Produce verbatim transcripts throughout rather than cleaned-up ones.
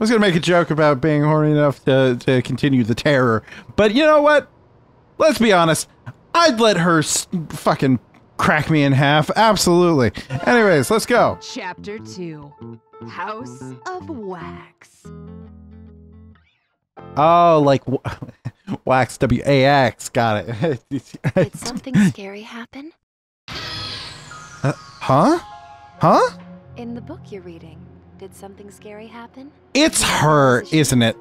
was going to make a joke about being horny enough to, to continue the terror, but you know what? Let's be honest. I'd let her s fucking crack me in half. Absolutely. Anyways, let's go. Chapter two, House of Wax. Oh, like w wax, W A X. Got it. Did something scary happen? Uh, huh? Huh? In the book you're reading, did something scary happen? It's her, isn't it?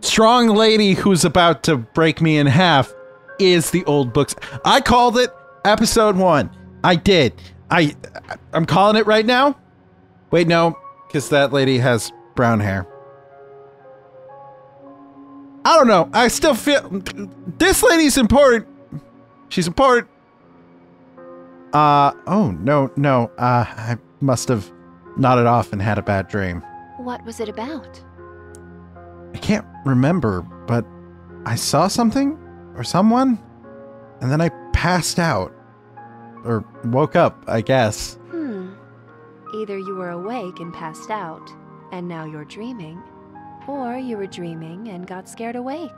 Strong lady who's about to break me in half is the old books. I called it episode one. I did. I, I'm calling it right now. Wait, no, because that lady has brown hair. I don't know. I still feel this lady's important. She's important. Uh, oh, no, no, uh, I must have nodded off and had a bad dream. What was it about? I can't remember, but I saw something or someone, and then I passed out. Or woke up, I guess. Hmm. Either you were awake and passed out, and now you're dreaming, or you were dreaming and got scared awake.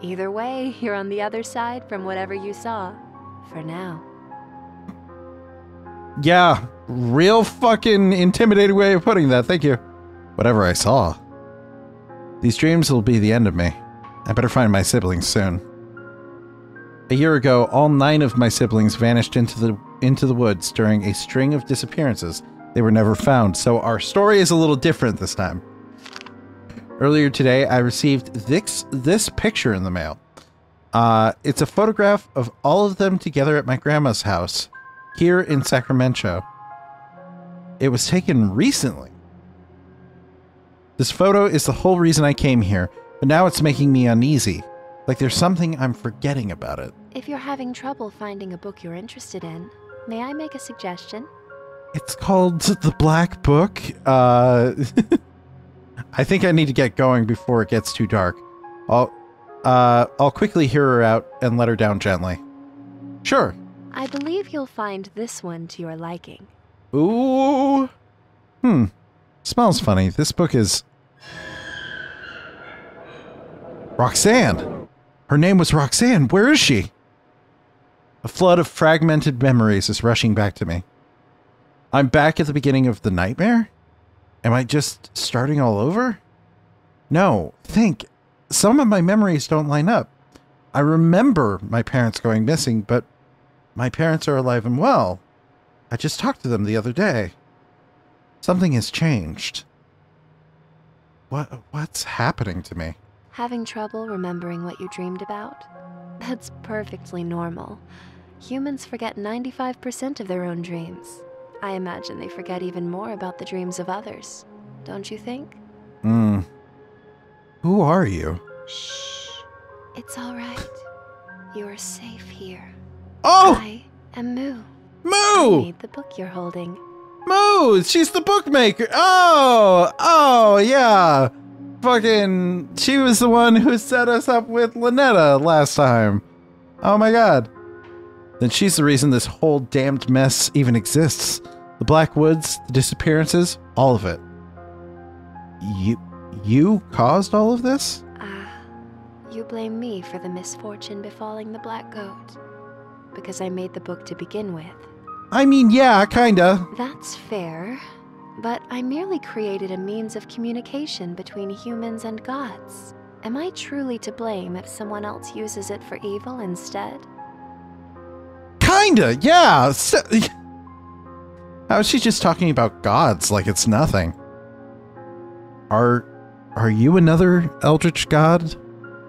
Either way, you're on the other side from whatever you saw, for now. Yeah, real fucking intimidating way of putting that, thank you. Whatever I saw. These dreams will be the end of me. I better find my siblings soon. A year ago, all nine of my siblings vanished into the into the woods during a string of disappearances. They were never found, so our story is a little different this time. Earlier today, I received this, this picture in the mail. Uh, it's a photograph of all of them together at my grandma's house. Here in Sacramento. It was taken recently. This photo is the whole reason I came here, but now it's making me uneasy. Like there's something I'm forgetting about it. If you're having trouble finding a book you're interested in, may I make a suggestion? It's called The Black Book. Uh, I think I need to get going before it gets too dark. I'll, uh, I'll quickly hear her out and let her down gently. Sure. I believe you'll find this one to your liking. Ooh. Hmm. Smells funny. This book is... Roxanne! Her name was Roxanne. Where is she? A flood of fragmented memories is rushing back to me. I'm back at the beginning of the nightmare? Am I just starting all over? No. Think. Some of my memories don't line up. I remember my parents going missing, but... my parents are alive and well. I just talked to them the other day. Something has changed. What, what's happening to me? Having trouble remembering what you dreamed about? That's perfectly normal. Humans forget ninety-five percent of their own dreams. I imagine they forget even more about the dreams of others. Don't you think? Hmm. Who are you? Shh. It's all right. You are safe here. Oh! I am Moo. Moo! I need the book you're holding. Moo! She's the bookmaker! Oh! Oh, yeah! Fucking... she was the one who set us up with Lynetta last time. Oh my god. Then she's the reason this whole damned mess even exists. The Blackwoods, the disappearances, all of it. You... you caused all of this? Ah. Uh, you blame me for the misfortune befalling the Black Goat. Because I made the book to begin with. I mean, yeah, kinda. That's fair, but I merely created a means of communication between humans and gods. Am I truly to blame if someone else uses it for evil instead? Kinda, yeah! So, how is she just talking about gods like it's nothing? Are... are you another eldritch god?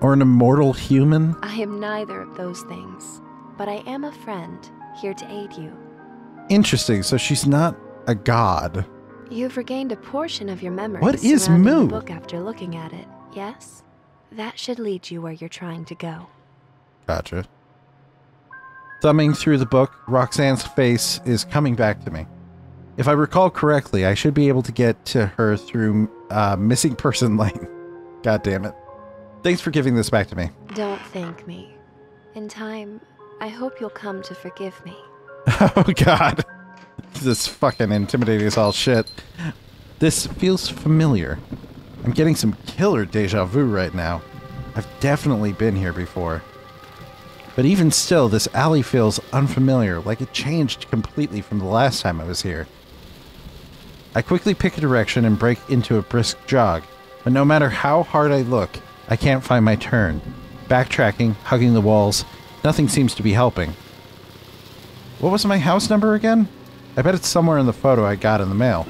Or an immortal human? I am neither of those things. But I am a friend, here to aid you. Interesting, so she's not a god. You've regained a portion of your memory. What is Moo? Book after looking at it, yes? That should lead you where you're trying to go. Gotcha. Thumbing through the book, Roxanne's face is coming back to me. If I recall correctly, I should be able to get to her through uh, missing person lane. God damn it. Thanks for giving this back to me. Don't thank me. In time... I hope you'll come to forgive me. Oh, God. This is fucking intimidating as all shit. This feels familiar. I'm getting some killer deja vu right now. I've definitely been here before. But even still, this alley feels unfamiliar, like it changed completely from the last time I was here. I quickly pick a direction and break into a brisk jog, but no matter how hard I look, I can't find my turn. Backtracking, hugging the walls, nothing seems to be helping. What was my house number again? I bet it's somewhere in the photo I got in the mail.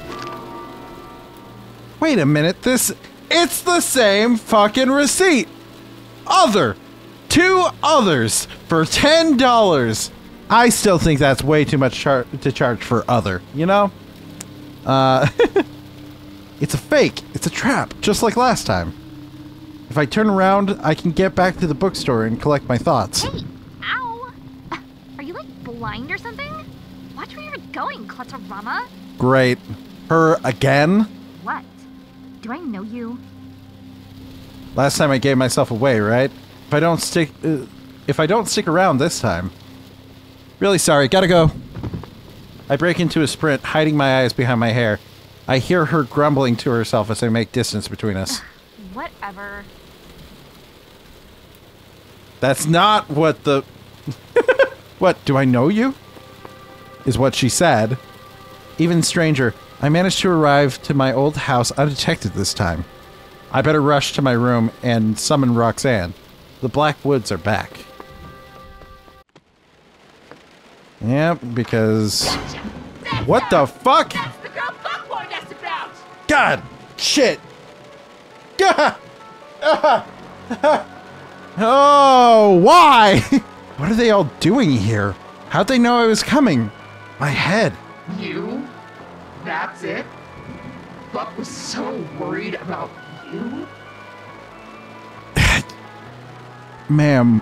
Wait a minute, this... It's the same fucking receipt! Other! Two others for ten dollars! I still think that's way too much char to charge for other, you know? Uh... It's a fake! It's a trap, just like last time. If I turn around, I can get back to the bookstore and collect my thoughts. Hey! Ow! Uh, are you, like, blind or something? Watch where you're going, Clutterama! Great. Her again? What? Do I know you? Last time I gave myself away, right? If I don't stick... Uh, if I don't stick around this time... Really sorry, gotta go! I break into a sprint, hiding my eyes behind my hair. I hear her grumbling to herself as I make distance between us. Ugh, whatever. That's not what the... What, do I know you? Is what she said. Even stranger, I managed to arrive to my old house undetected this time. I better rush to my room and summon Roxanne. The Blackwoods are back. Yep, because... Gotcha. What the fuck?! That's the girl Buckhorn that's about! God! Shit! Gah! Ah! Ah! Oh, why?! What are they all doing here? How'd they know I was coming? My head. You? That's it? Buck was so worried about you? Ma'am,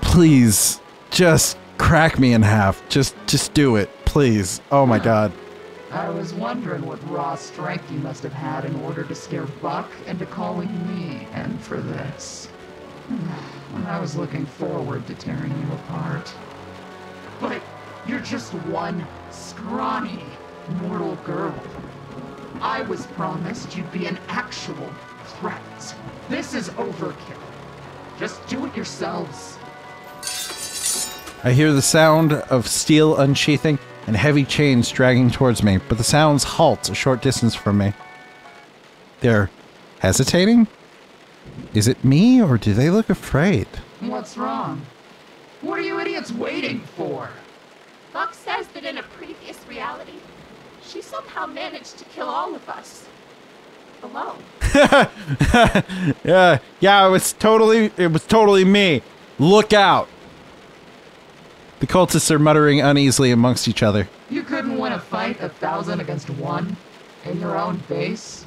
please, just crack me in half. Just, just do it, please. Oh my God. I was wondering what raw strength you must have had in order to scare Buck into calling me in for this. I was looking forward to tearing you apart. But you're just one scrawny mortal girl. I was promised you'd be an actual threat. This is overkill. Just do it yourselves. I hear the sound of steel unsheathing and heavy chains dragging towards me, but the sounds halt a short distance from me. They're hesitating? Is it me, or do they look afraid? What's wrong? What are you idiots waiting for? Buck says that in a previous reality, she somehow managed to kill all of us. Alone. yeah, yeah, it was totally, it was totally me. Look out! The cultists are muttering uneasily amongst each other. You couldn't win a fight a thousand against one in your own base?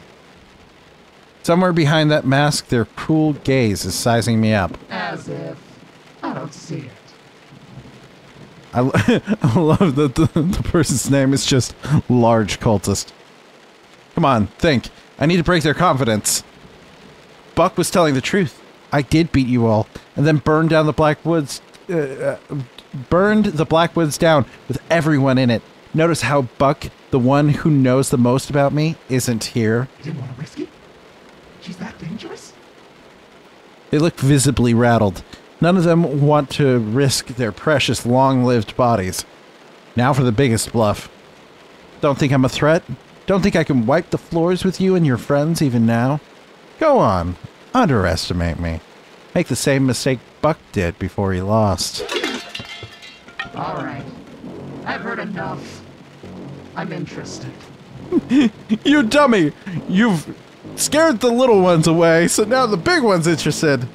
Somewhere behind that mask, their cruel gaze is sizing me up. As if. I don't see it. I, lo I love that the, the person's name is just Large Cultist. Come on, think. I need to break their confidence. Buck was telling the truth. I did beat you all, and then burned down the Blackwoods... Uh, uh, burned the Blackwoods down with everyone in it. Notice how Buck, the one who knows the most about me, isn't here. You didn't want to risk it? She's that dangerous? They look visibly rattled. None of them want to risk their precious, long-lived bodies. Now for the biggest bluff. Don't think I'm a threat? Don't think I can wipe the floors with you and your friends even now? Go on. Underestimate me. Make the same mistake Buck did before he lost. All right. I've heard enough. I'm interested. You dummy! You've... scared the little ones away, so now the big one's interested.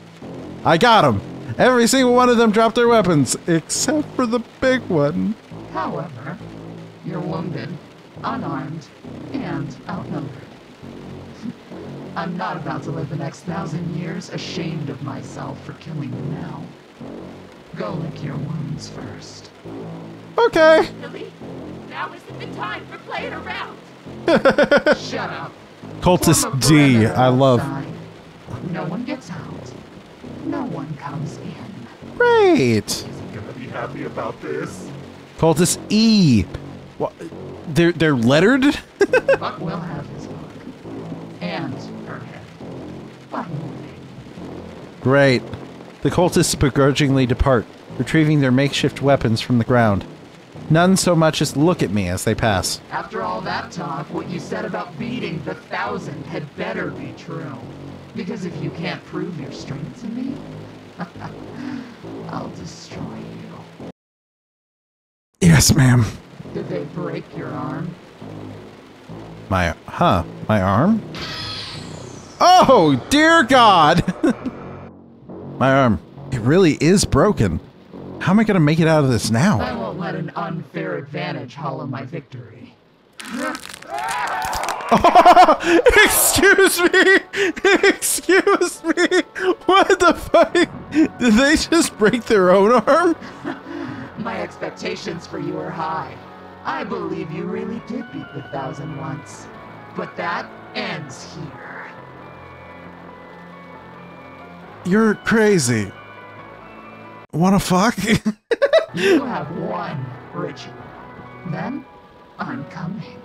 I got him. Every single one of them dropped their weapons, except for the big one. However, you're wounded, unarmed, and outnumbered. I'm not about to live the next thousand years ashamed of myself for killing you now. Go lick your wounds first. Okay. Billy, now isn't the time for playing around. Shut up. Cultist D, I love. No one gets out. No one comes in. Great. Is he gonna be happy about this? Cultus E. What? They're they're lettered. Buck will have his luck, and her head. One more thing. Great. The cultists begrudgingly depart, retrieving their makeshift weapons from the ground. None so much as look at me as they pass. After all that talk, what you said about beating the thousand had better be true. Because if you can't prove your strength to me, I'll destroy you. Yes, ma'am. Did they break your arm? My, huh? My arm? Oh, dear God! My arm. It really is broken. How am I gonna make it out of this now? I won't let an unfair advantage hollow my victory. Oh, excuse me! Excuse me! What the fuck? Did they just break their own arm? My expectations for you are high. I believe you really did beat the thousand once. But that ends here. You're crazy. Wanna fuck? You have one ritual. Then, I'm coming.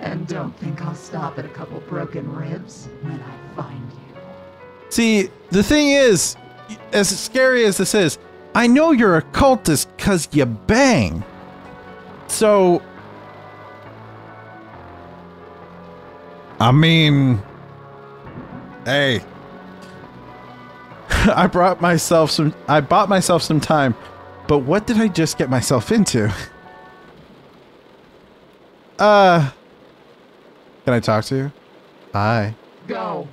And don't think I'll stop at a couple broken ribs when I find you. See, the thing is, as scary as this is, I know you're a cultist because you bang. So... I mean... Hey. I brought myself some... I bought myself some time, but what did I just get myself into? Uh... Can I talk to you? Hi. Go.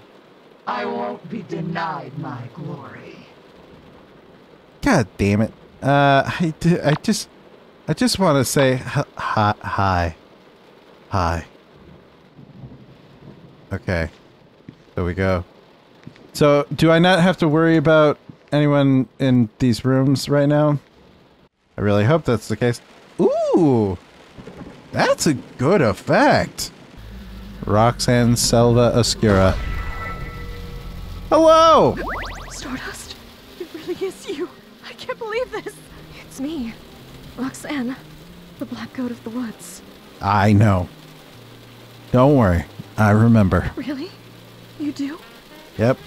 I won't be denied my glory. God damn it. Uh, I, d I just... I just want to say hi, hi. Hi. Okay. There we go. So, do I not have to worry about anyone in these rooms right now? I really hope that's the case. Ooh! That's a good effect! Roxanne Selva Oscura. Hello! Stardust, it really is you. I can't believe this. It's me, Roxanne, the Black Goat of the Woods. I know. Don't worry, I remember. Really? You do? Yep.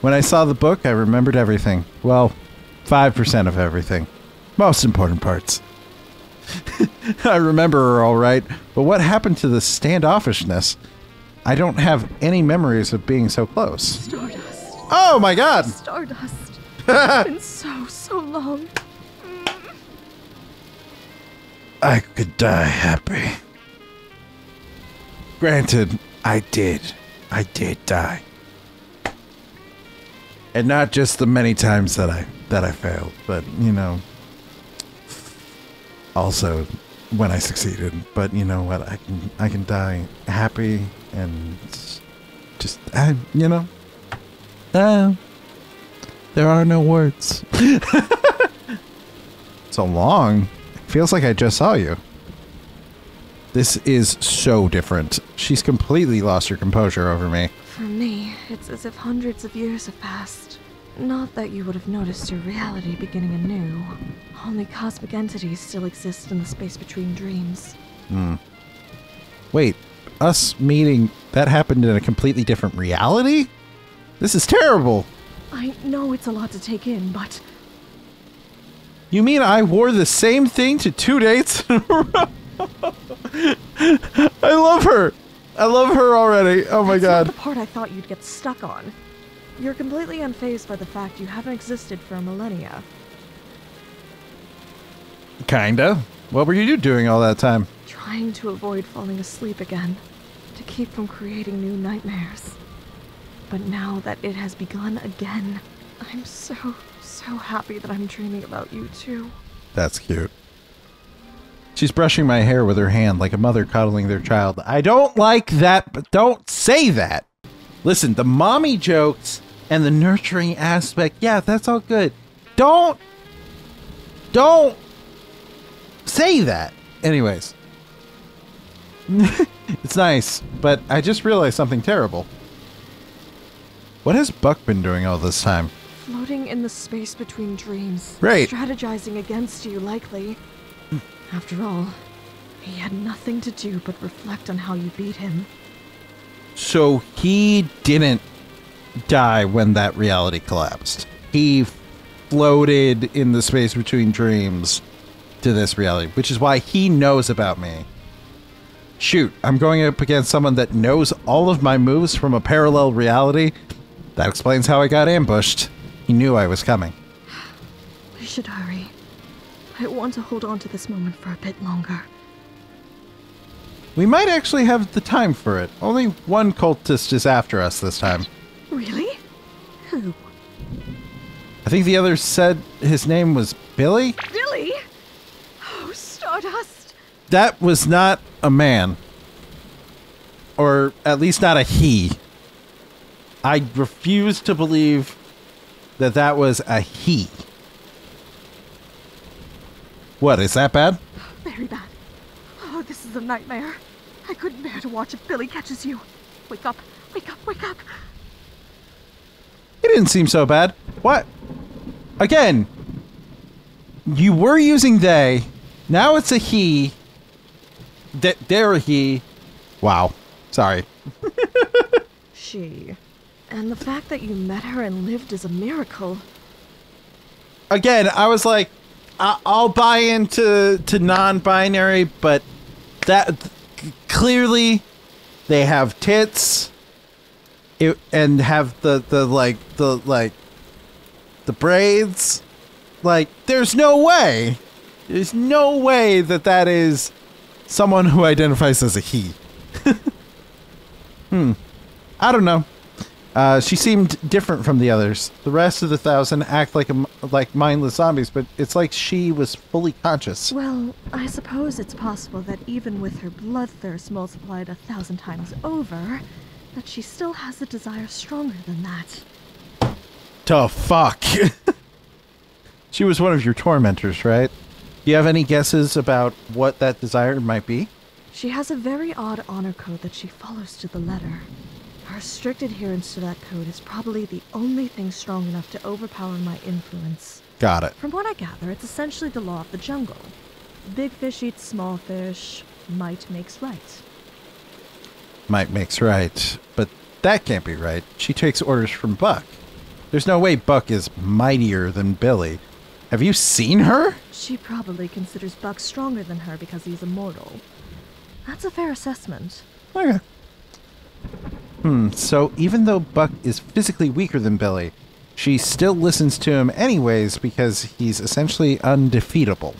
When I saw the book, I remembered everything. Well, five percent of everything. Most important parts. I remember her all right, but what happened to the standoffishness? I don't have any memories of being so close. Stardust. Oh my God! Stardust. It's been so, so long. I could die happy. Granted, I did. I did die. And not just the many times that I that I failed, but you know. Also, when I succeeded, but you know what? I can I can die happy and just I, you know. Uh, there are no words. So long. It feels like I just saw you. This is so different. She's completely lost her composure over me. For me, it's as if hundreds of years have passed. Not that you would have noticed your reality beginning anew. Only cosmic entities still exist in the space between dreams. Hmm. Wait, us meeting, that happened in a completely different reality? This is terrible! I know it's a lot to take in, but... You mean I wore the same thing to two dates in a row? I love her! I love her already! Oh my God. That's not the part I thought you'd get stuck on. You're completely unfazed by the fact you haven't existed for a millennia. Kinda. What were you doing all that time? Trying to avoid falling asleep again. To keep from creating new nightmares. But now that it has begun again, I'm so, so happy that I'm dreaming about you too. That's cute. She's brushing my hair with her hand like a mother coddling their child. I don't like that, but don't say that! Listen, the mommy jokes and the nurturing aspect, yeah, that's all good. Don't... Don't... say that! Anyways. It's nice, but I just realized something terrible. What has Buck been doing all this time? Floating in the space between dreams. Right. Strategizing against you, likely. After all, he had nothing to do but reflect on how you beat him. So he didn't die when that reality collapsed. He floated in the space between dreams to this reality, which is why he knows about me. Shoot, I'm going up against someone that knows all of my moves from a parallel reality. That explains how I got ambushed. He knew I was coming. We should hurry. I want to hold on to this moment for a bit longer. We might actually have the time for it. Only one cultist is after us this time. Really? Who? I think the other said his name was Billy? Billy? Oh, Stardust. That was not a man. Or at least not a he. I refuse to believe that that was a he. What, is that bad? Very bad. Oh, this is a nightmare. I couldn't bear to watch if Billy catches you. Wake up, wake up, wake up. It didn't seem so bad. What? Again, you were using they. Now it's a he. De- they're a he. Wow. Sorry. She. And the fact that you met her and lived is a miracle. Again, I was like, I I'll buy into to non-binary, but that clearly they have tits it, and have the, the like the like the braids. Like, there's no way. There's no way that that is someone who identifies as a he. Hmm. I don't know. Uh, she seemed different from the others. The rest of the thousand act like a, like mindless zombies, but it's like she was fully conscious. Well, I suppose it's possible that even with her bloodthirst multiplied a thousand times over, that she still has a desire stronger than that. To fuck. She was one of your tormentors, right? Do you have any guesses about what that desire might be? She has a very odd honor code that she follows to the letter. Her strict adherence to that code is probably the only thing strong enough to overpower my influence. Got it. From what I gather, it's essentially the law of the jungle. Big fish eats small fish. Might makes right. Might makes right. But that can't be right. She takes orders from Buck. There's no way Buck is mightier than Billy. Have you seen her? She probably considers Buck stronger than her because he's immortal. That's a fair assessment. Okay. Hmm, so even though Buck is physically weaker than Billy, she still listens to him anyways because he's essentially undefeatable.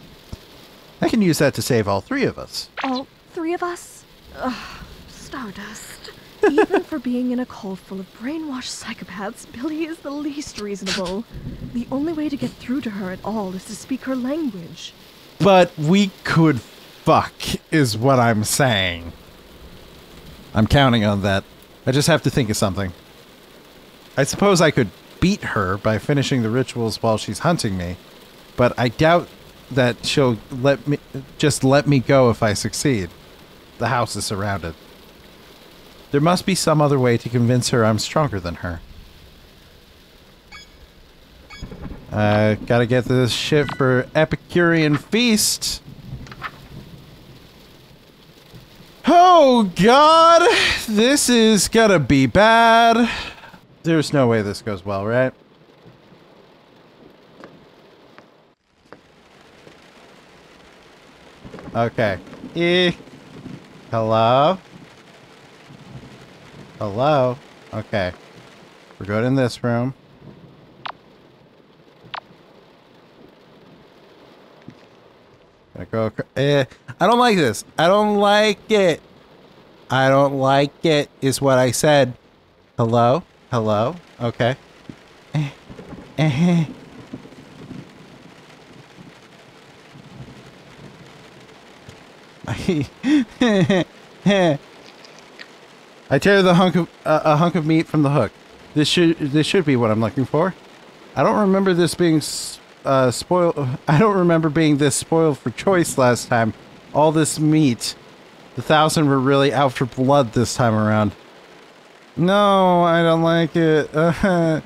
I can use that to save all three of us. All three of us? Ugh, Stardust. Even for being in a cult full of brainwashed psychopaths, Billy is the least reasonable. The only way to get through to her at all is to speak her language. But we could fuck, is what I'm saying. I'm counting on that. I just have to think of something. I suppose I could beat her by finishing the rituals while she's hunting me, but I doubt that she'll let me just let me go if I succeed. The house is surrounded. There must be some other way to convince her I'm stronger than her. I gotta get this shit for Epicurean Feast. Oh god, this is gonna be bad. There's no way this goes well, right? Okay. Eh. Hello? Hello? Okay. We're good in this room. Gonna go eh. I don't like this. I don't like it. I don't like it is what I said. Hello? Hello? Okay. Eh. Eh. I tear the hunk of uh, a hunk of meat from the hook. This should this should be what I'm looking for. I don't remember this being s uh spoiled. I don't remember being this spoiled for choice last time. All this meat. The thousand were really out for blood this time around. No, I don't like it. Uh-huh.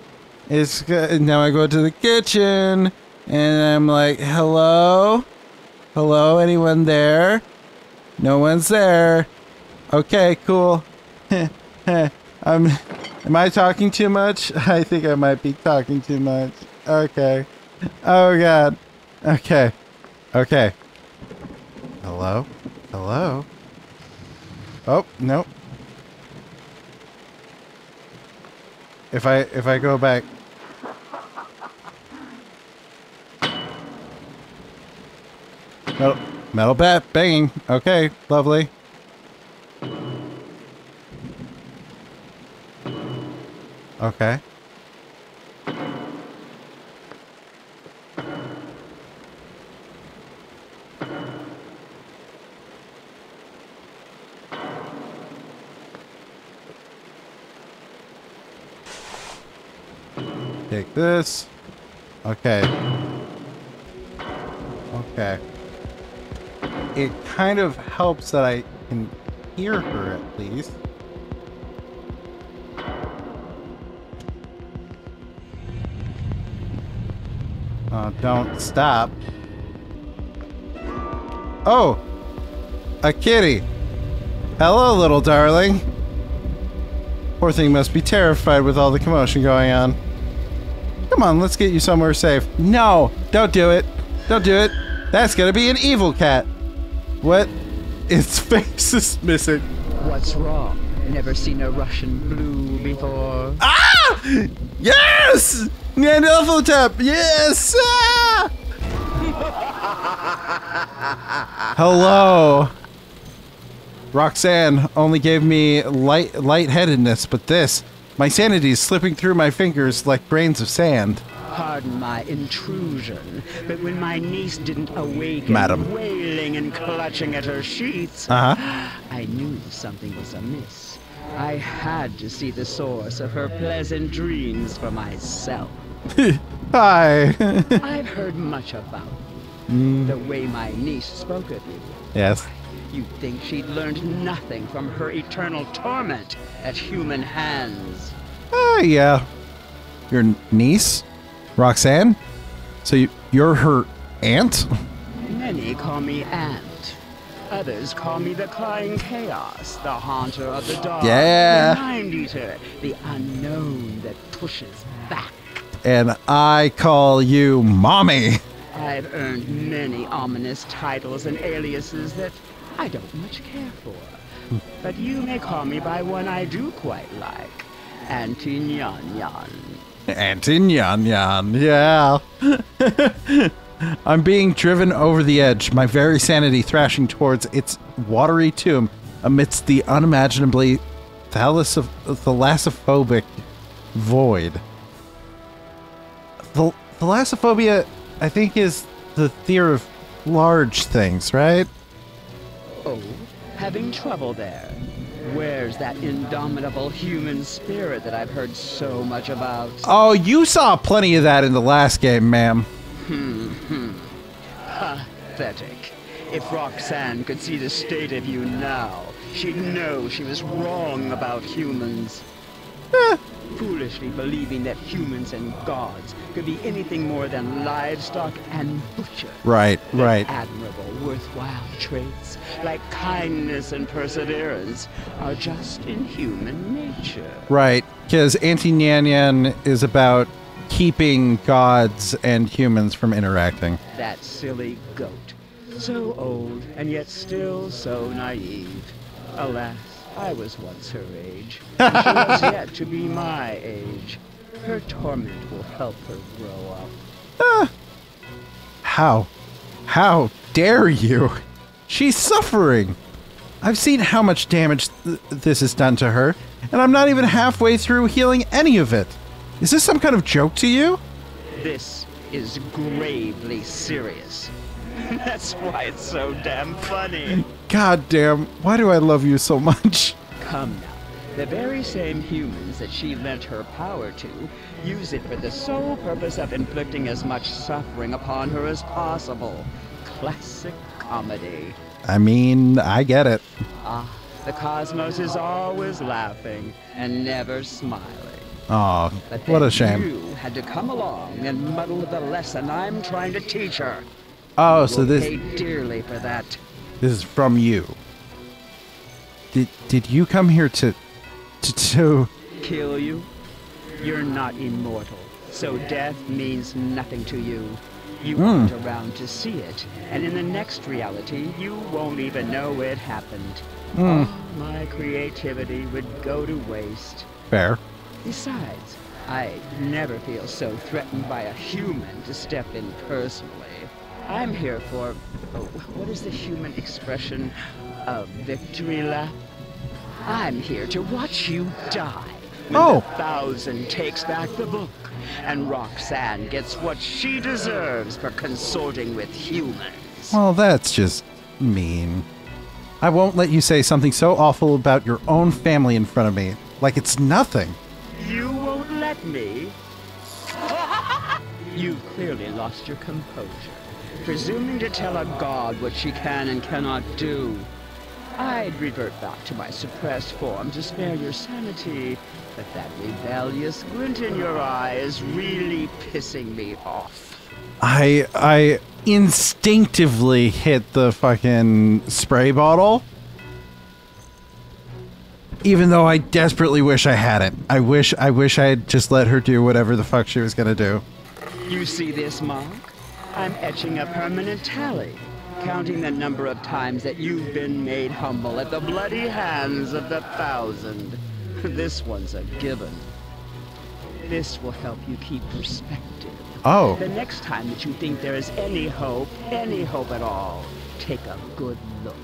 It's now I go to the kitchen and I'm like, hello? Hello, anyone there? No one's there. Okay, cool. I'm, am I talking too much? I think I might be talking too much. Okay. Oh God. Okay. Okay. Hello? Hello? Oh, nope. If I, if I go back. Metal, metal bat banging. Okay, lovely. Okay. Take this. Okay. Okay. It kind of helps that I can hear her at least. Uh, don't stop. Oh! A kitty! Hello, little darling! Poor thing must be terrified with all the commotion going on. Come on, let's get you somewhere safe. No! Don't do it! Don't do it! That's gonna be an evil cat! What? Its face is missing. What's wrong? Never seen a Russian blue before. Ah! Yes! Nyanlathotep! Yes! Ah! Hello. Roxanne only gave me light lightheadedness, but this. My sanity is slipping through my fingers like grains of sand. Pardon my intrusion, but when my niece didn't awaken, Madam. wailing and clutching at her sheets, uh-huh. I knew something was amiss. I had to see the source of her pleasant dreams for myself. Hi. I've heard much about mm. the way my niece spoke of you. Yes. You'd think she'd learned nothing from her eternal torment at human hands. Oh, yeah. Your niece? Roxanne? So you, you're her aunt? Many call me aunt. Others call me the Crying Chaos, the haunter of the dark, yeah. the mind eater, the unknown that pushes back. And I call you mommy. I've earned many ominous titles and aliases that I don't much care for. But you may call me by one I do quite like, Auntie Nyan Nyan. Auntie Nyan Nyan, yeah. I'm being driven over the edge, my very sanity thrashing towards its watery tomb amidst the unimaginably thalasso thalassophobic void. Th thalassophobia, I think, is the fear of large things, right? Oh, having trouble there. Where's that indomitable human spirit that I've heard so much about? Oh, you saw plenty of that in the last game, ma'am. Hmm, hmm. Pathetic. If Roxanne could see the state of you now, she'd know she was wrong about humans. Eh. Foolishly believing that humans and gods could be anything more than livestock and butcher. Right, right. Admirable, worthwhile traits like kindness and perseverance are just in human nature. Right, because Auntie Nyan Nyan is about keeping gods and humans from interacting. That silly goat. So old and yet still so naive. Alas. I was once her age, and she was yet to be my age. Her torment will help her grow up. Ah. How? How dare you? She's suffering. I've seen how much damage th this has done to her, and I'm not even halfway through healing any of it. Is this some kind of joke to you? This is gravely serious. That's why it's so damn funny. God damn, why do I love you so much? Come now. The very same humans that she lent her power to use it for the sole purpose of inflicting as much suffering upon her as possible. Classic comedy. I mean, I get it. Ah, the cosmos is always laughing and never smiling. Aw, oh, what a shame. You had to come along and muddle the lesson I'm trying to teach her. Oh, you so this... Pay dearly for that. This is from you. Did, did you come here to, to... to... kill you? You're not immortal, so death means nothing to you. You weren't mm. around to see it, and in the next reality, you won't even know it happened. Mm. Oh, my creativity would go to waste. Fair. Besides, I never feel so threatened by a human to step in personally. I'm here for, oh, what is the human expression? A victory lap? I'm here to watch you die. When oh. the thousand takes back the book, and Roxanne gets what she deserves for consorting with humans. Well, that's just mean. I won't let you say something so awful about your own family in front of me, like it's nothing. You won't let me? You've clearly lost your composure, presuming to tell a god what she can and cannot do. I'd revert back to my suppressed form to spare your sanity, but that rebellious glint in your eye is really pissing me off. I, I instinctively hit the fucking spray bottle. Even though I desperately wish I hadn't. I wish, I wish I had just let her do whatever the fuck she was gonna do. You see this, Mark? I'm etching a permanent tally, counting the number of times that you've been made humble at the bloody hands of the thousand. This one's a given. This will help you keep perspective. Oh. The next time that you think there is any hope, any hope at all, take a good look.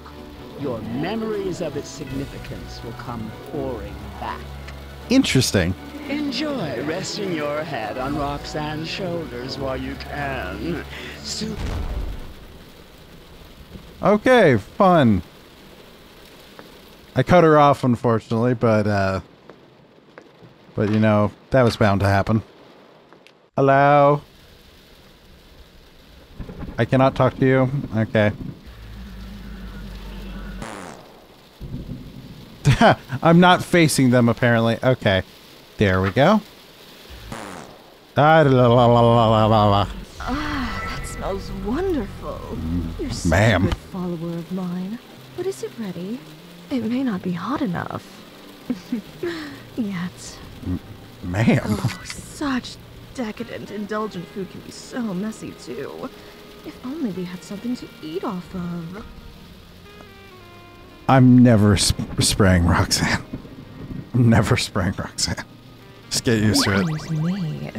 Your memories of its significance will come pouring back. Interesting. Enjoy resting your head on Roxanne's shoulders while you can. So okay, fun. I cut her off, unfortunately, but, uh... But, you know, that was bound to happen. Hello? I cannot talk to you? Okay. I'm not facing them, apparently. Okay. There we go. Ah, la, la, la, la, la, la. Ah, that smells wonderful. You're such a good follower of mine. But is it ready? It may not be hot enough. Yet. Ma'am. Oh, such decadent, indulgent food can be so messy, too. If only we had something to eat off of. I'm never sp spraying Roxanne. I'm never spraying Roxanne. Just get used to it. Me,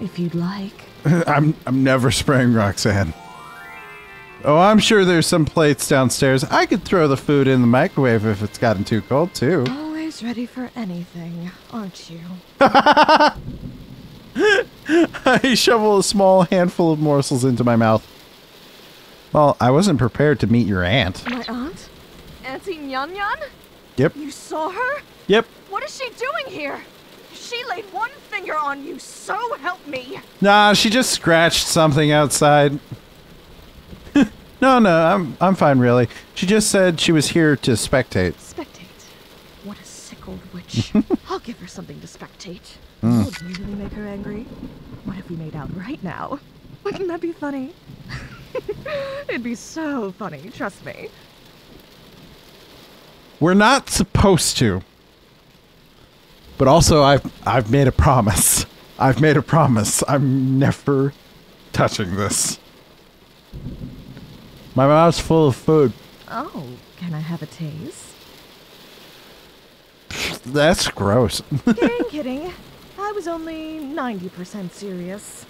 if you'd like. I'm, I'm never spraying Roxanne. Oh, I'm sure there's some plates downstairs. I could throw the food in the microwave if it's gotten too cold, too. Always ready for anything, aren't you? I shovel a small handful of morsels into my mouth. Well, I wasn't prepared to meet your aunt. My aunt? Auntie Nyan Nyan? Yep. You saw her? Yep. What is she doing here? She laid one finger on you, so help me. Nah, she just scratched something outside. No, no, I'm I'm fine, really. She just said she was here to spectate. Spectate? What a sick old witch. I'll give her something to spectate. Mm. Would you really make her angry? What if we made out right now? Wouldn't that be funny? It'd be so funny, trust me. We're not supposed to. But also, I've, I've made a promise. I've made a promise. I'm never touching this. My mouth's full of food. Oh, can I have a taste? That's gross. Kidding, kidding. I was only ninety percent serious.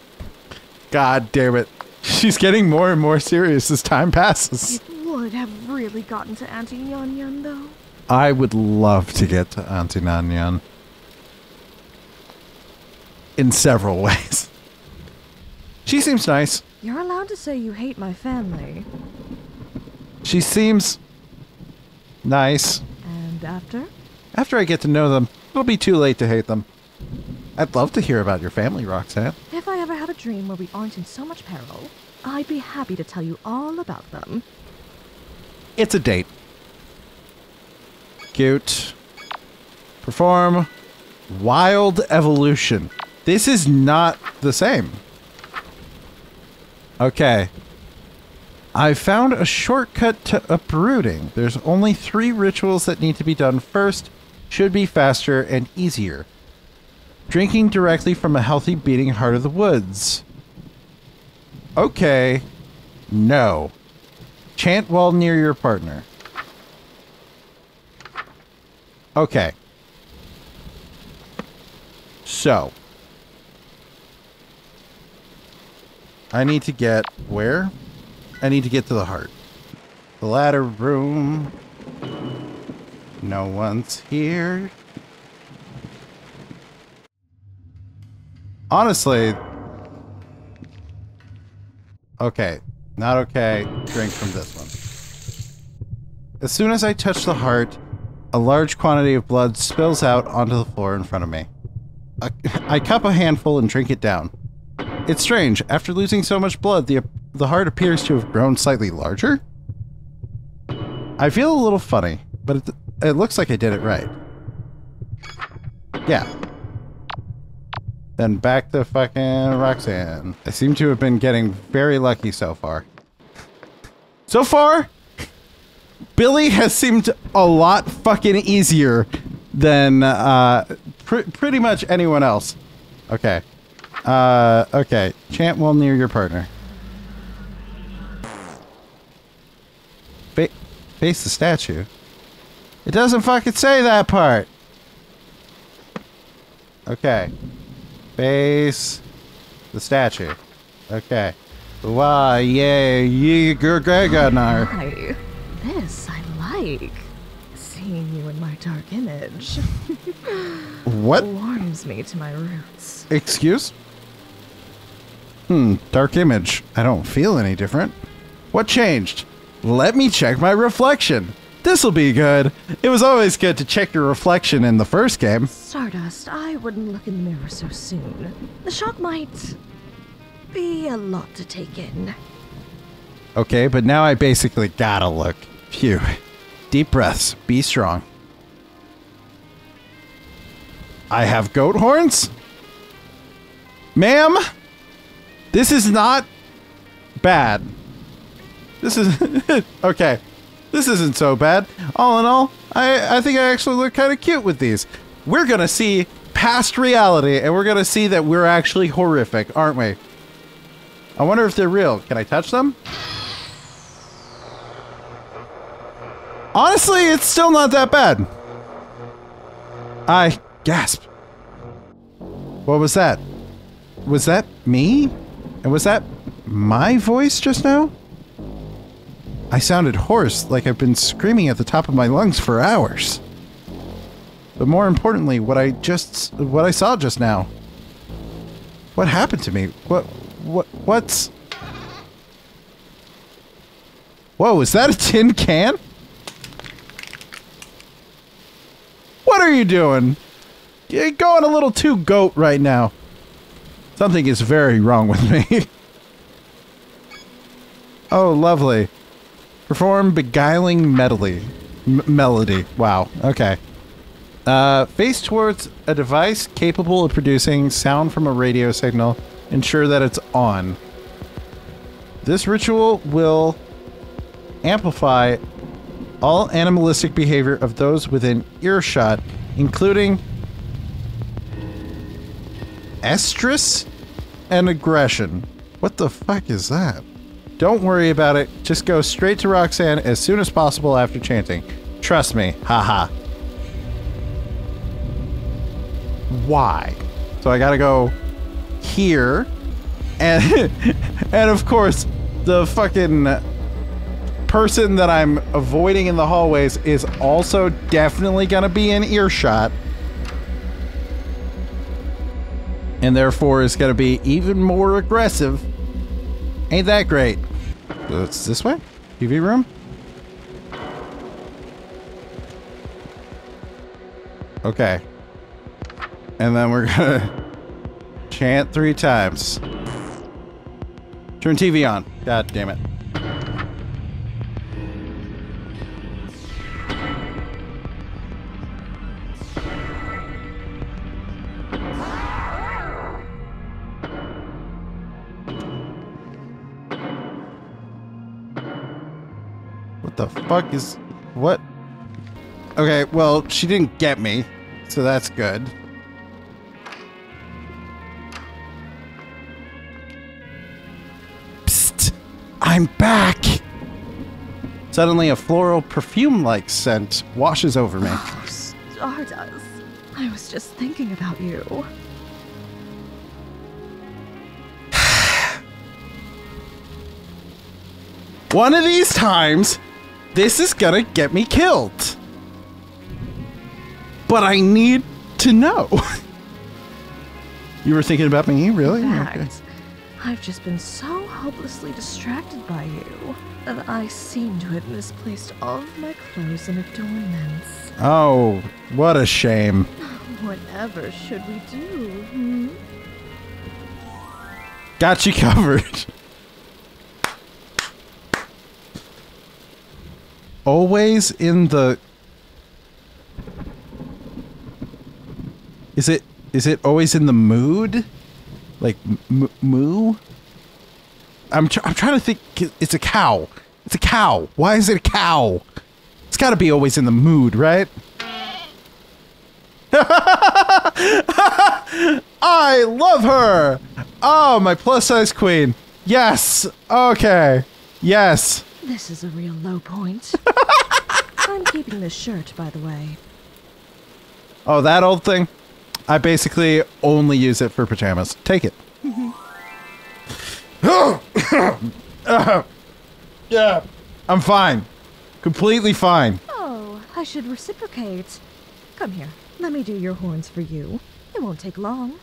God damn it. She's getting more and more serious as time passes. It would have really gotten to Auntie Nyan Nyan, though. I would love to get to Auntie Nyan Nyan. In several ways. She seems nice. You're allowed to say you hate my family. She seems nice. And after? After I get to know them, it'll be too late to hate them. I'd love to hear about your family, Roxanne. If I ever have a dream where we aren't in so much peril, I'd be happy to tell you all about them. It's a date. Cute. Perform. Wild Evolution. This is not the same. Okay. I found a shortcut to uprooting. There's only three rituals that need to be done first. Should be faster and easier. Drinking directly from a healthy beating heart of the woods. Okay. No. Chant while near your partner. Okay. So. I need to get where? I need to get to the heart. The ladder room. No one's here. Honestly. Okay. Not okay. Drink from this one. As soon as I touch the heart, a large quantity of blood spills out onto the floor in front of me. I, I cup a handful and drink it down. It's strange. After losing so much blood, the, the heart appears to have grown slightly larger. I feel a little funny, but it, it looks like I did it right. Yeah. Then back to fucking Roxanne. I seem to have been getting very lucky so far. So far, Billy has seemed a lot fucking easier than uh, pr pretty much anyone else. Okay. Uh, okay. Chant while near your partner. Fa face the statue. It doesn't fucking say that part. Okay. Face the statue. Okay. Wow, yeah, you girl, Gregonar. This I like. Seeing you in my dark image. What? Warms me to my roots. Excuse? Hmm, dark image. I don't feel any different. What changed? Let me check my reflection. This'll be good. It was always good to check your reflection in the first game. Stardust, I wouldn't look in the mirror so soon. The shock might be a lot to take in. Okay, but now I basically gotta look. Phew. Deep breaths. Be strong. I have goat horns? Ma'am? This is not bad. This is... okay. This isn't so bad. All in all, I, I think I actually look kind of cute with these. We're going to see past reality, and we're going to see that we're actually horrific, aren't we? I wonder if they're real. Can I touch them? Honestly, it's still not that bad. I gasp. What was that? Was that me? And was that my voice just now? I sounded hoarse, like I've been screaming at the top of my lungs for hours. But more importantly, what I just, what I saw just now. What happened to me? What, what, what's... Whoa, is that a tin can? What are you doing? You're going a little too goat right now. Something is very wrong with me. Oh, lovely. Perform Beguiling Melody. M melody. Wow. Okay. Uh, face towards a device capable of producing sound from a radio signal. Ensure that it's on. This ritual will amplify all animalistic behavior of those within earshot, including estrus and aggression. What the fuck is that? Don't worry about it. Just go straight to Roxanne as soon as possible after chanting. Trust me. Haha. -ha. Why? So I gotta go here. And, and of course, the fucking person that I'm avoiding in the hallways is also definitely gonna be in earshot. And therefore is gonna be even more aggressive. Ain't that great. It's this way? T V room? Okay. And then we're gonna chant three times. Turn T V on. God damn it. fuck is... What? Okay, well, she didn't get me, so that's good. Psst! I'm back! Suddenly, a floral perfume-like scent washes over me. Oh, Stardust. I was just thinking about you. One of these times, this is gonna get me killed. But I need to know. You were thinking about me, really? In fact, okay. I've just been so hopelessly distracted by you that I seem to have misplaced all of my clothes and adornments. Oh, what a shame. Whatever should we do? Hmm? Got you covered. Always in the... Is it is it always in the mood? Like m moo? I'm tr I'm trying to think. It's a cow. It's a cow. Why is it a cow? It's got to be always in the mood, right? I love her. Oh, my plus size queen. Yes. Okay. Yes. This is a real low point. I'm keeping this shirt, by the way. Oh, that old thing? I basically only use it for pajamas. Take it. uh, yeah, I'm fine. Completely fine. Oh, I should reciprocate. Come here. Let me do your horns for you. It won't take long.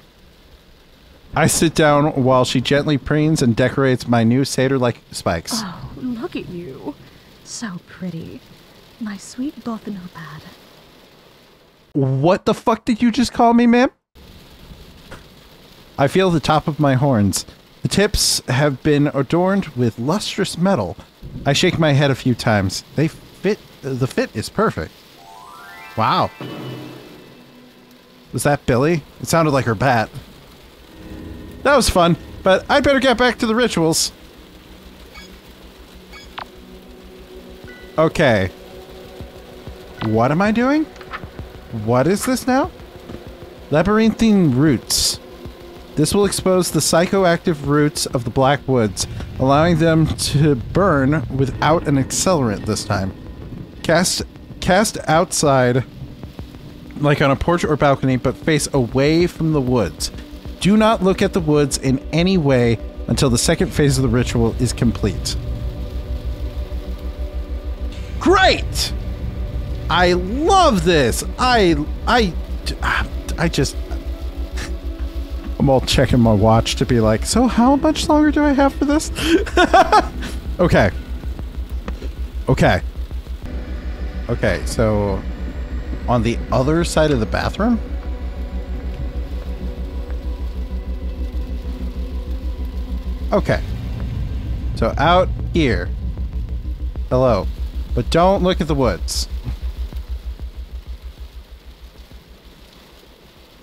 I sit down while she gently preens and decorates my new satyr-like spikes. Oh, look at you. So pretty. My sweet Bothanopad. What the fuck did you just call me, ma'am? I feel the top of my horns. The tips have been adorned with lustrous metal. I shake my head a few times. They fit. The fit is perfect. Wow. Was that Billy? It sounded like her bat. That was fun, but I'd better get back to the rituals. Okay. What am I doing? What is this now? Labyrinthine Roots. This will expose the psychoactive roots of the Blackwoods, allowing them to burn without an accelerant this time. Cast cast outside, like on a porch or balcony, but face away from the woods. Do not look at the woods in any way until the second phase of the ritual is complete. Great! I love this. I, I, I just, I'm all checking my watch to be like, so how much longer do I have for this? Okay. Okay. Okay. So on the other side of the bathroom. Okay. So out here. Hello. But don't look at the woods.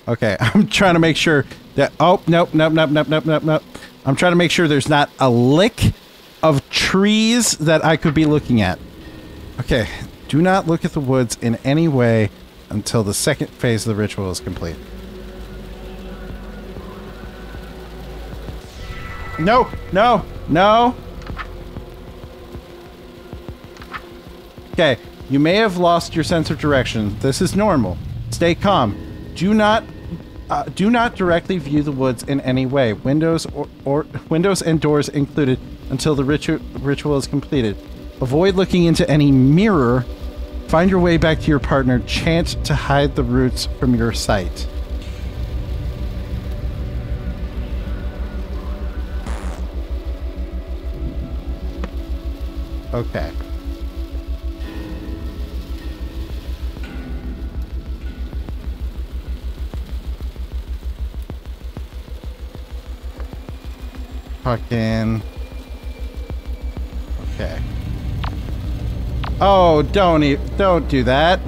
Okay, I'm trying to make sure that... Oh, nope, nope, nope, nope, nope, nope, nope. I'm trying to make sure there's not a lick of trees that I could be looking at. Okay, do not look at the woods in any way until the second phase of the ritual is complete. No, no, no. Okay, you may have lost your sense of direction. This is normal. Stay calm. Do not, uh, do not directly view the woods in any way, windows or, or windows and doors included, until the ritu ritual is completed. Avoid looking into any mirror. Find your way back to your partner. Chant to hide the roots from your sight. Okay. Fucking. Okay. Oh, don't e don't do that.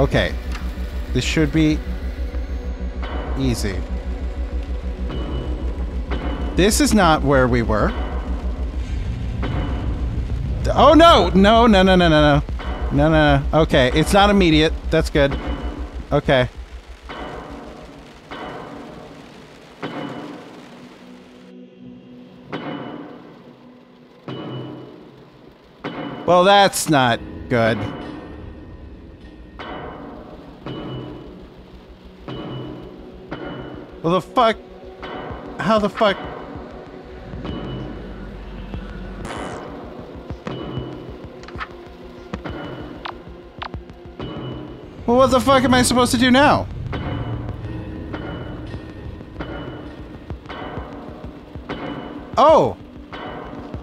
Okay. This should be easy. This is not where we were. Oh no! No, no, no, no, no, no. No, no, no. Okay, it's not immediate. That's good. Okay. Well, that's not good. Well, the fuck? How the fuck? Well, what the fuck am I supposed to do now? Oh!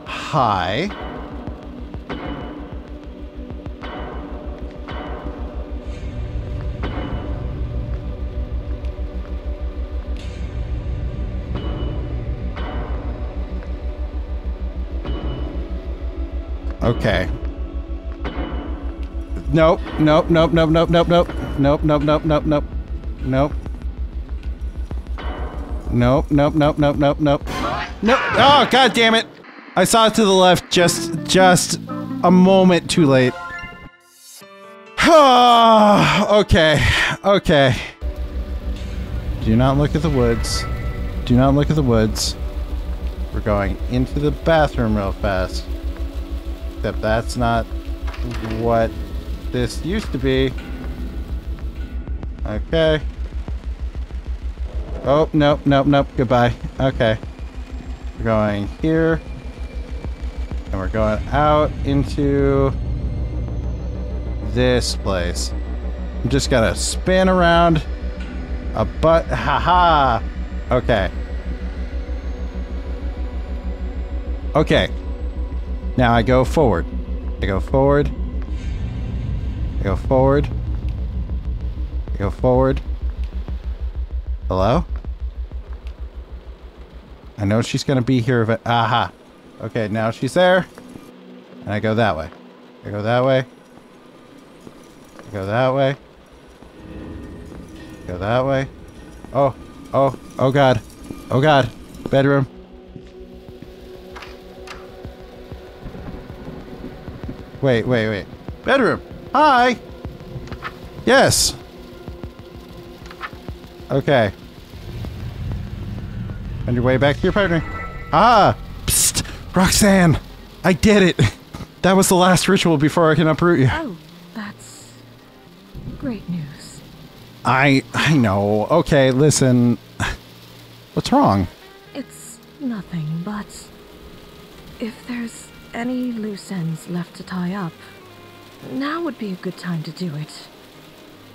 Hi. Okay. Nope, nope, nope, nope, nope, nope, nope, nope, nope, nope, nope, nope, nope, nope, nope, nope, nope, nope, nope, nope. Oh, god damn it! I saw it to the left just, just a moment too late. Okay, okay. Do not look at the woods. Do not look at the woods. We're going into the bathroom real fast. Except that's not what this used to be. Okay. Oh, nope, nope, nope. Goodbye. Okay. We're going here. And we're going out into this place. I'm just gonna spin around a butt. Haha. Okay. Okay. Now I go forward. I go forward. I go forward. I go forward. Hello? I know she's gonna be here, but aha. Okay, now she's there. And I go that way. I go that way. I go that way. I go that way. Oh, oh, oh god. Oh god. Bedroom. Wait, wait, wait. Bedroom! Hi! Yes! Okay. On your way back to your partner. Ah! Psst! Roxanne! I did it! That was the last ritual before I can uproot you. Oh, that's great news. I... I know. Okay, listen. What's wrong? It's nothing, but if there's any loose ends left to tie up, now would be a good time to do it.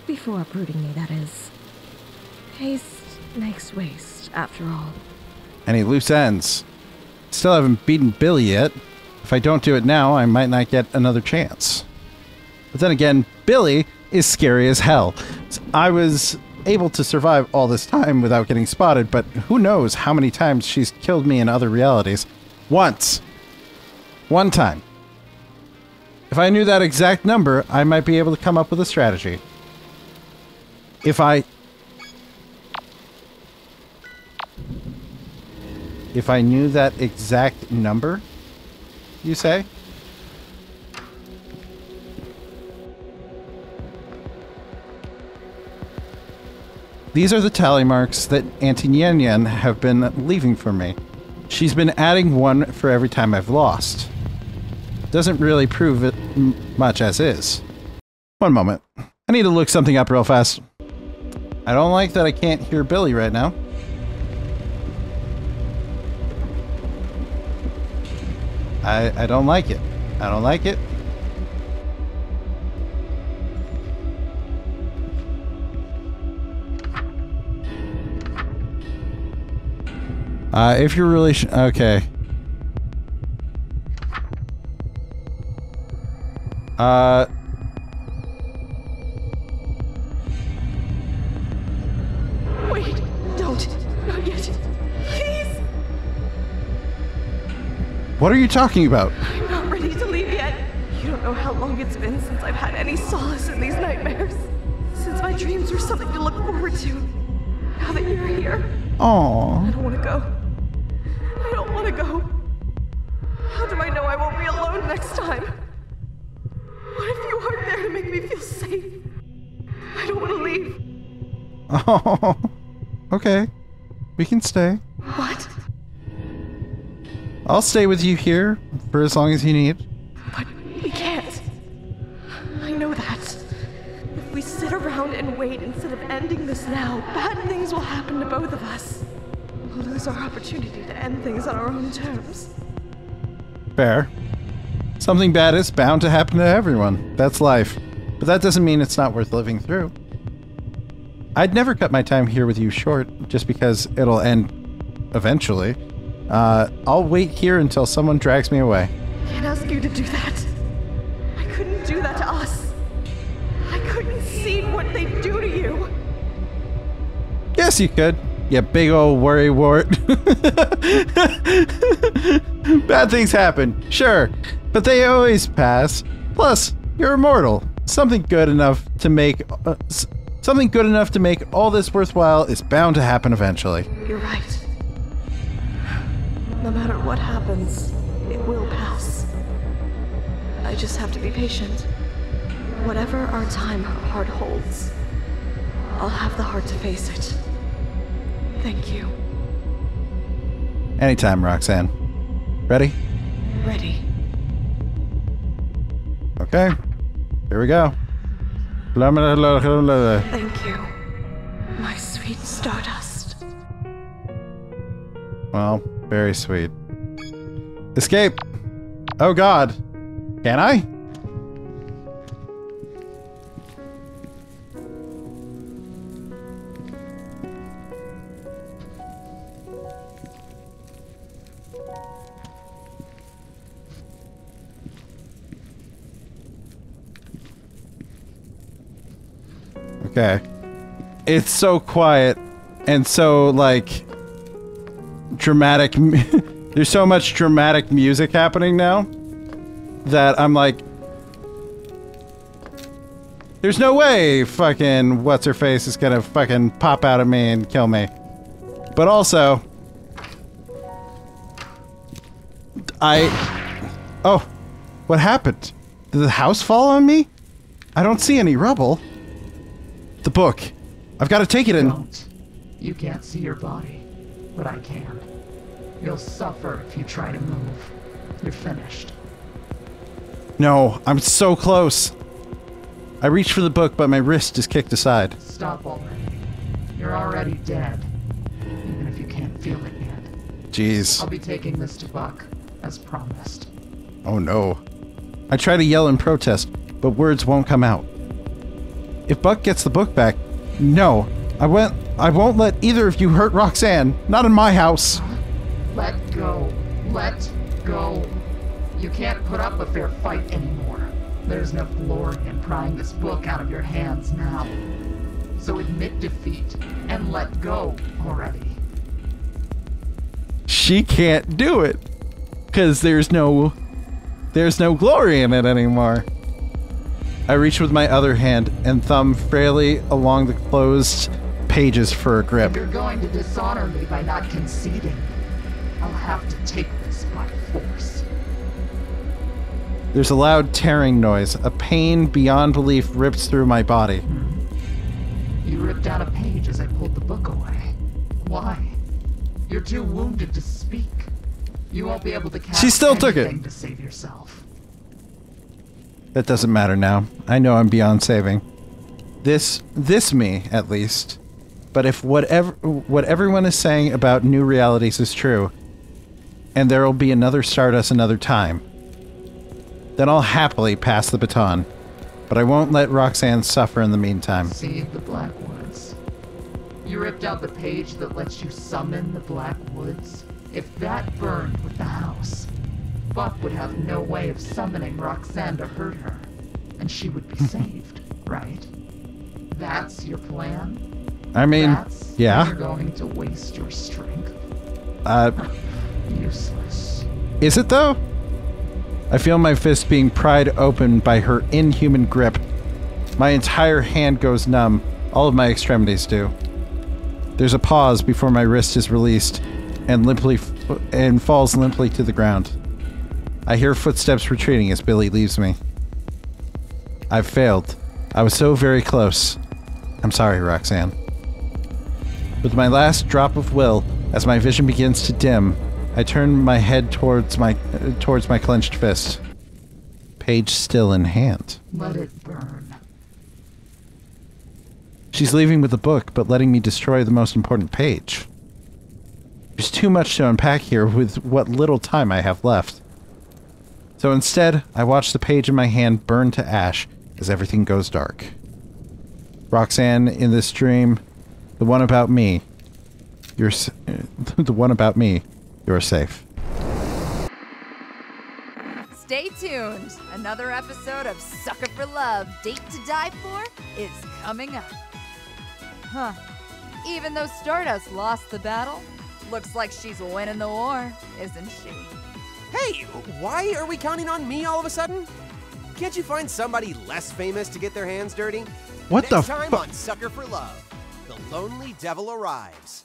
Before uprooting me, that is. Haste makes waste, after all. Any loose ends? Still haven't beaten Billy yet. If I don't do it now, I might not get another chance. But then again, Billy is scary as hell. I was able to survive all this time without getting spotted, but who knows how many times she's killed me in other realities. Once! One time. If I knew that exact number, I might be able to come up with a strategy. If I... If I knew that exact number, you say? These are the tally marks that Auntie Nyan Nyan have been leaving for me. She's been adding one for every time I've lost. Doesn't really prove it m much as is. One moment. I need to look something up real fast. I don't like that I can't hear Billy right now. I, I don't like it. I don't like it. Uh, if your relation... Okay. Uh, Wait, don't. Not yet. Please. What are you talking about? I'm not ready to leave yet. You don't know how long it's been since I've had any solace in these nightmares. Since my dreams were something to look forward to. Now that you're here. Aww. I don't want to go. I don't want to go. them I know I won't be alone next time. What if you aren't there to make me feel safe? I don't want to leave. Oh, okay. We can stay. What? I'll stay with you here for as long as you need. But we can't. I know that. If we sit around and wait instead of ending this now, bad things will happen to both of us. We'll lose our opportunity to end things on our own terms. Fair. Something bad is bound to happen to everyone. That's life. But that doesn't mean it's not worth living through. I'd never cut my time here with you short, just because it'll end eventually. Uh, I'll wait here until someone drags me away. I can't ask you to do that. I couldn't do that to us. I couldn't see what they do to you. Yes, you could. You big old worry wart. Bad things happen, sure. But they always pass. Plus, you're immortal. Something good enough to make... Uh, Something good enough to make all this worthwhile is bound to happen eventually. You're right. No matter what happens, it will pass. I just have to be patient. Whatever our time hard holds, I'll have the heart to face it. Thank you. Anytime, Roxanne. Ready? Ready. Okay. Here we go. Thank you, my sweet Stardust. Well, very sweet. Escape! Oh god! Can I? Okay. It's so quiet and so, like, dramatic. There's so much dramatic music happening now that I'm like, there's no way fucking what's-her-face is gonna fucking pop out of me and kill me. But also, I... Oh, what happened? Did the house fall on me? I don't see any rubble. The book. I've got to take it in. Don't. You can't see your body, but I can. You'll suffer if you try to move. You're finished. No, I'm so close. I reach for the book, but my wrist is kicked aside. Stop already. You're already dead, even if you can't feel it yet. Jeez. I'll be taking this to Buck, as promised. Oh no. I try to yell in protest, but words won't come out. If Buck gets the book back, no, I won't. I won't let either of you hurt Roxanne. Not in my house. Let go. Let go. You can't put up a fair fight anymore. There's enough lore in prying this book out of your hands now. So admit defeat and let go already. She can't do it, because there's no, there's no glory in it anymore. I reach with my other hand and thumb frailly along the closed pages for a grip. You're going to dishonor me by not conceding. I'll have to take this by force. There's a loud tearing noise. A pain beyond belief rips through my body. Hmm. You ripped out a page as I pulled the book away. Why? You're too wounded to speak. You won't be able to cast she still took it. To save yourself. That doesn't matter now. I know I'm beyond saving. This, this me, at least. But if whatever, what everyone is saying about new realities is true, and there will be another Stardust another time, then I'll happily pass the baton. But I won't let Roxanne suffer in the meantime. See the Blackwoods. You ripped out the page that lets you summon the Blackwoods. If that burned with the house, Buck would have no way of summoning Roxanne to hurt her, and she would be saved, right? That's your plan? I mean, That's yeah. You're going to waste your strength. Uh, Useless. Is it though? I feel my fist being pried open by her inhuman grip. My entire hand goes numb. All of my extremities do. There's a pause before my wrist is released and limply f and falls limply to the ground. I hear footsteps retreating as Billy leaves me. I've failed. I was so very close. I'm sorry, Roxanne. With my last drop of will, as my vision begins to dim, I turn my head towards my uh, towards my clenched fist. Page still in hand. Let it burn. She's leaving with the book, but letting me destroy the most important page. There's too much to unpack here with what little time I have left. So instead, I watch the page in my hand burn to ash as everything goes dark. Roxanne, in this dream, the one about me, you're s the one about me, you're safe. Stay tuned. Another episode of Sucker for Love, Date to Die For is coming up. Huh. Even though Stardust lost the battle, looks like she's winning the war, isn't she? Hey, why are we counting on me all of a sudden? Can't you find somebody less famous to get their hands dirty? What the fuck? Next time on Sucker for Love, the lonely devil arrives.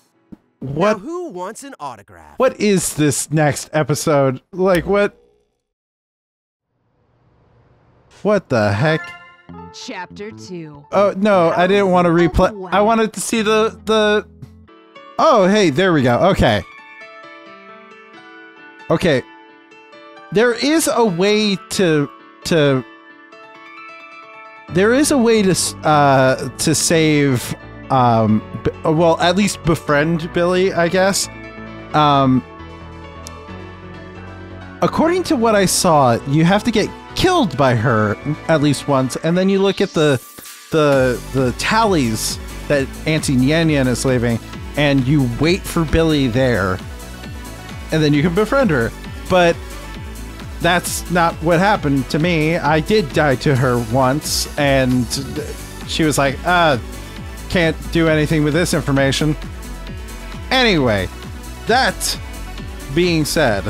What? Now who wants an autograph? What is this next episode? Like, what? What the heck? Chapter two. Oh, no, I didn't want to replay. I wanted to see the, the... Oh, hey, there we go. Okay. Okay. There is a way to... to... There is a way to, uh, to save... Um, well, at least befriend Billy, I guess. Um, according to what I saw, you have to get killed by her at least once, and then you look at the the the tallies that Auntie Nyan Nyan is leaving, and you wait for Billy there, and then you can befriend her. But that's not what happened to me. I did die to her once, and she was like, uh... can't do anything with this information. Anyway, that being said,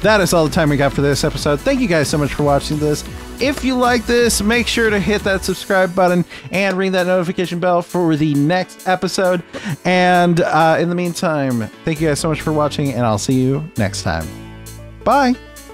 that is all the time we got for this episode. Thank you guys so much for watching this. If you like this, make sure to hit that subscribe button and ring that notification bell for the next episode. And uh, in the meantime, thank you guys so much for watching, and I'll see you next time. Bye!